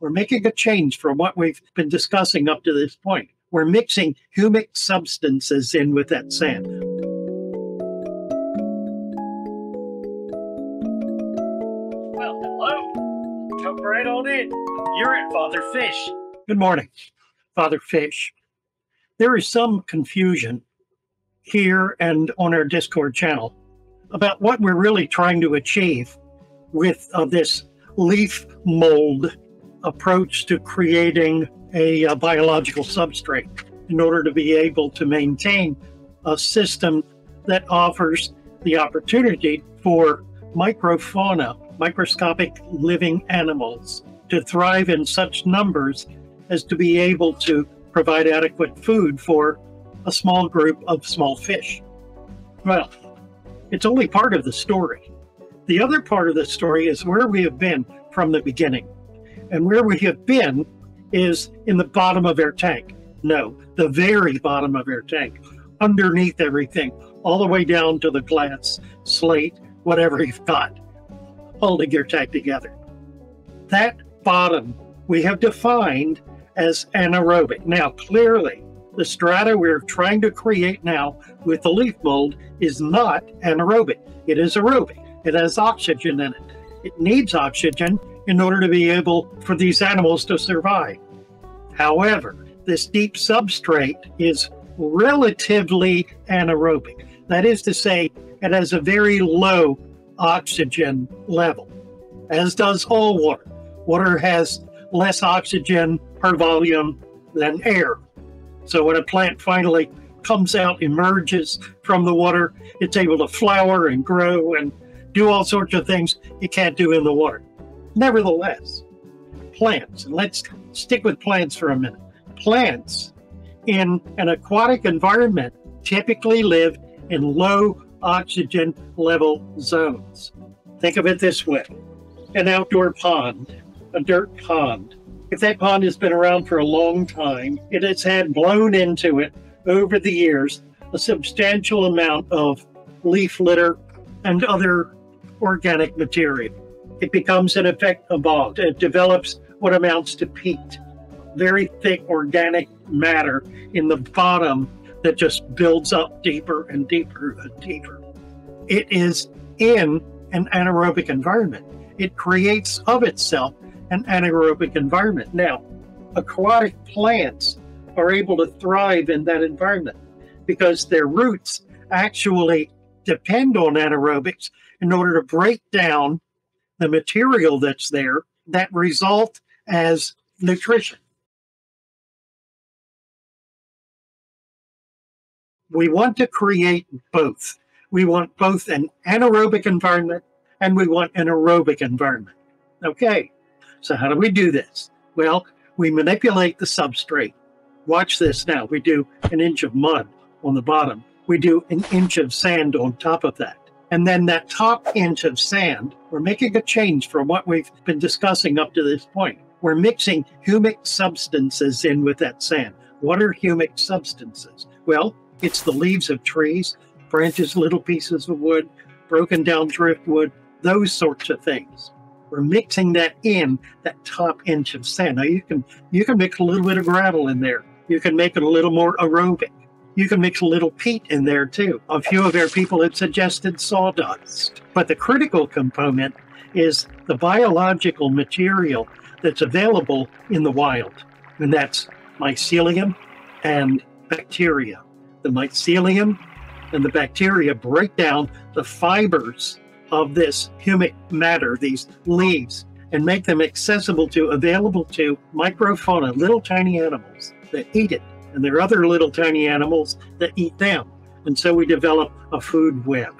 We're making a change from what we've been discussing up to this point. We're mixing humic substances in with that sand. Well, hello. Come right on in. You're at Father Fish. Good morning, Father Fish. There is some confusion here and on our Discord channel about what we're really trying to achieve with this leaf mold approach to creating a biological substrate in order to be able to maintain a system that offers the opportunity for microfauna, microscopic living animals, to thrive in such numbers as to be able to provide adequate food for a small group of small fish. Well, it's only part of the story. The other part of the story is where we have been from the beginning. And where we have been is in the bottom of our tank. No, the very bottom of our tank, underneath everything, all the way down to the glass, slate, whatever you've got, holding your tank together. That bottom we have defined as anaerobic. Now, clearly, the strata we're trying to create now with the leaf mold is not anaerobic. It is aerobic. It has oxygen in it. It needs oxygen in order to be able for these animals to survive. However, this deep substrate is relatively anaerobic. That is to say, it has a very low oxygen level, as does all water. Water has less oxygen per volume than air. So when a plant finally comes out, emerges from the water, it's able to flower and grow and do all sorts of things it can't do in the water. Nevertheless, plants, and let's stick with plants for a minute. Plants in an aquatic environment typically live in low oxygen level zones. Think of it this way. An outdoor pond, a dirt pond. If that pond has been around for a long time, it has had blown into it over the years a substantial amount of leaf litter and other organic material. It becomes, in effect, a bog. It develops what amounts to peat, very thick organic matter in the bottom that just builds up deeper and deeper and deeper. It is in an anaerobic environment. It creates of itself an anaerobic environment. Now, aquatic plants are able to thrive in that environment because their roots actually depend on anaerobics in order to break down the material that's there that result as nutrition. We want to create both. We want both an anaerobic environment and we want an aerobic environment. Okay, so how do we do this? Well, we manipulate the substrate. Watch this now. We do an inch of mud on the bottom. We do an inch of sand on top of that. And then that top inch of sand, we're making a change from what we've been discussing up to this point. We're mixing humic substances in with that sand. What are humic substances? Well, it's the leaves of trees, branches, little pieces of wood, broken down driftwood, those sorts of things. We're mixing that in, that top inch of sand. Now you can mix a little bit of gravel in there. You can make it a little more aerobic. You can mix a little peat in there too. A few of our people had suggested sawdust. But the critical component is the biological material that's available in the wild. And that's mycelium and bacteria. The mycelium and the bacteria break down the fibers of this humic matter, these leaves, and make them accessible to, available to microfauna, little tiny animals that eat it. And there are other little tiny animals that eat them. And so we develop a food web.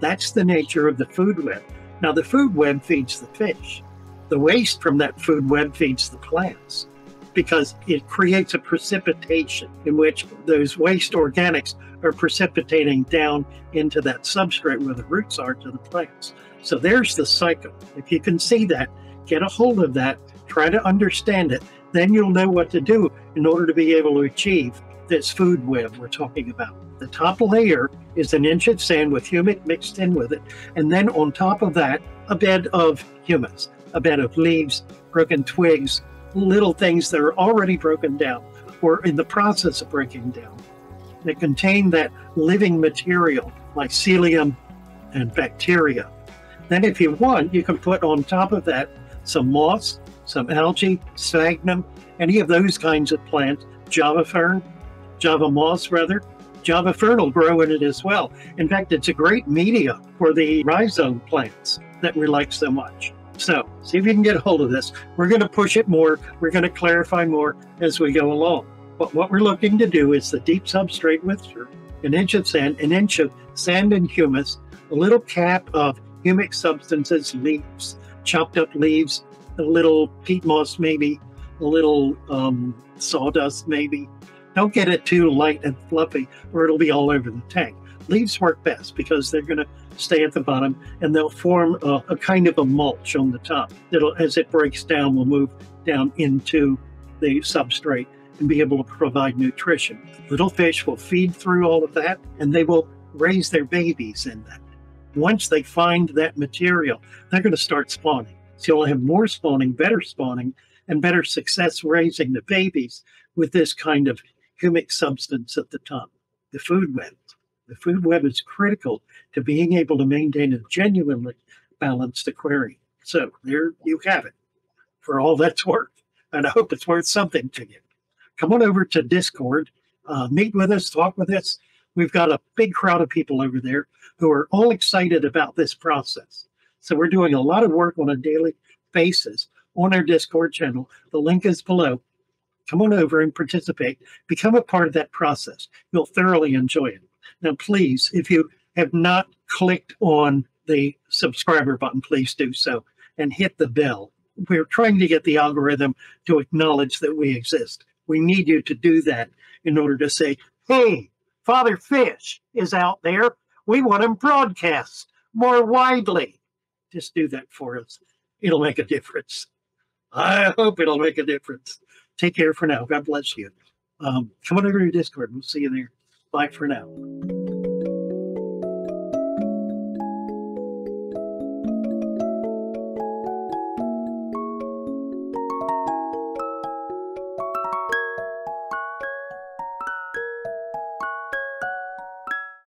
That's the nature of the food web. Now, the food web feeds the fish. The waste from that food web feeds the plants because it creates a precipitation in which those waste organics are precipitating down into that substrate where the roots are to the plants. So there's the cycle. If you can see that, get a hold of that, try to understand it. Then you'll know what to do in order to be able to achieve this food web we're talking about. The top layer is an inch of sand with humic mixed in with it. And then on top of that, a bed of humus, a bed of leaves, broken twigs, little things that are already broken down or in the process of breaking down that contain that living material, mycelium and bacteria. Then if you want, you can put on top of that some moss, some algae, sphagnum, any of those kinds of plants, java fern, java moss rather. Java fern will grow in it as well. In fact, it's a great media for the rhizome plants that we like so much. So, see if you can get a hold of this. We're going to push it more. We're going to clarify more as we go along. But what we're looking to do is the deep substrate mixture, an inch of sand and humus, a little cap of humic substances, leaves, chopped up leaves, a little peat moss maybe, a little sawdust maybe. Don't get it too light and fluffy or it'll be all over the tank. Leaves work best because they're going to stay at the bottom and they'll form a kind of a mulch on the top. That'll, as it breaks down, will move down into the substrate and be able to provide nutrition. Little fish will feed through all of that and they will raise their babies in that. Once they find that material, they're going to start spawning. So you'll have more spawning, and better success raising the babies with this kind of humic substance at the top, the food web. The food web is critical to being able to maintain a genuinely balanced aquarium. So there you have it for all that's worth. And I hope it's worth something to you. Come on over to Discord, meet with us, talk with us. We've got a big crowd of people over there who are all excited about this process. So we're doing a lot of work on a daily basis on our Discord channel. The link is below. Come on over and participate. Become a part of that process. You'll thoroughly enjoy it. Now, please, if you have not clicked on the subscriber button, please do so and hit the bell. We're trying to get the algorithm to acknowledge that we exist. We need you to do that in order to say, hey, Father Fish is out there. We want him broadcast more widely. Just do that for us. It'll make a difference. I hope it'll make a difference. Take care for now. God bless you. Come on over to Discord. We'll see you there. Bye for now.